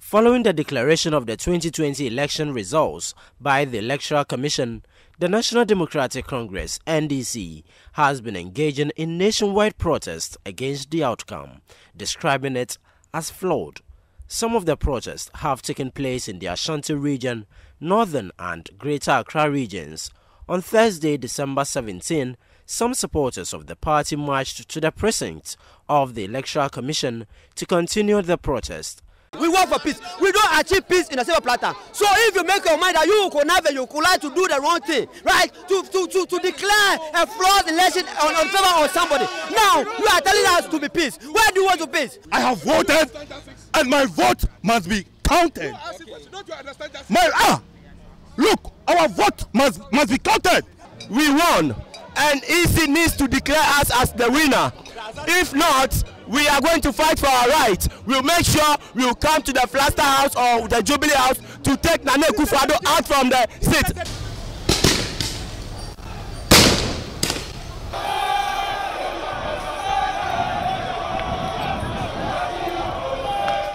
Following the declaration of the 2020 election results by the Electoral Commission, the National Democratic Congress (NDC) has been engaging in nationwide protests against the outcome, describing it as flawed. Some of the protests have taken place in the Ashanti region, northern and greater Accra regions. On Thursday, December 17, some supporters of the party marched to the precincts of the Electoral Commission to continue the protest. We work for peace. We don't achieve peace in a silver platter. So if you make your mind that you could never, you could like to do the wrong thing, right? To declare a flawed election on favor of somebody. Now you are telling us to be peace. Where do you want to peace? I have voted, and my vote must be counted. Look, our vote must be counted. We won, and EC needs to declare us as the winner. If not, we are going to fight for our rights. We'll make sure we'll come to the Flaster House or the Jubilee House to take Nana Akufo-Addo out from the seat.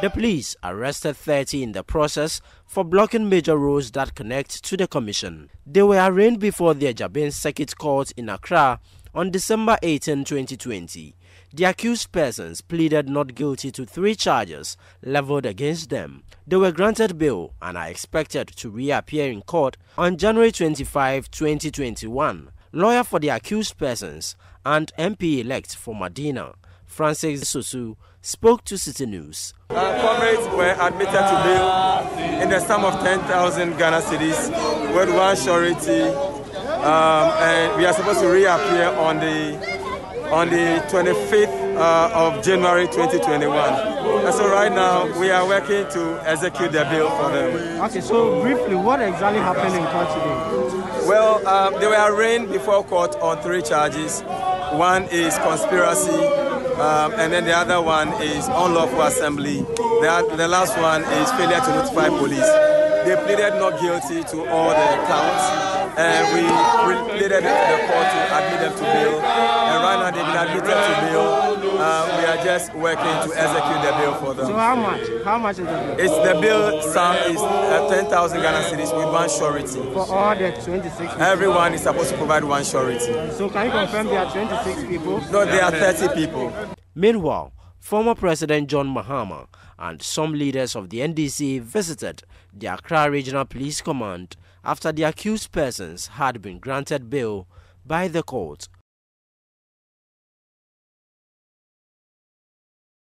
The police arrested 30 in the process for blocking major roads that connect to the commission. They were arraigned before the Adjabeng Circuit Court in Accra on December 18, 2020. The accused persons pleaded not guilty to 3 charges leveled against them. They were granted bail and are expected to reappear in court on January 25, 2021. Lawyer for the accused persons and MP-elect for Medina, Francis Sosu, spoke to Citi News. Our comrades were admitted to bail in the sum of 10,000 Ghana cedis with 1 surety, and we are supposed to reappear on the 25th of January 2021. And so right now we are working to execute the bill for them. Okay, so briefly, what exactly happened in court today? Well, they were arraigned before court on 3 charges. One is conspiracy, and then the other one is unlawful assembly. The last one is failure to notify police. They pleaded not guilty to all the counts. And we pleaded the court to admit them to bail. And right now they've been admitted to bail. We are just working to execute the bail for them. So how much? How much is the bail? It's the bail sum is 10,000 Ghana cedis with 1 surety. For all the 26 people? Everyone is supposed to provide 1 surety. So can you confirm there are 26 people? No, there are 30 people. Meanwhile, former President John Mahama and some leaders of the NDC visited the Accra Regional Police Command after the accused persons had been granted bail by the court.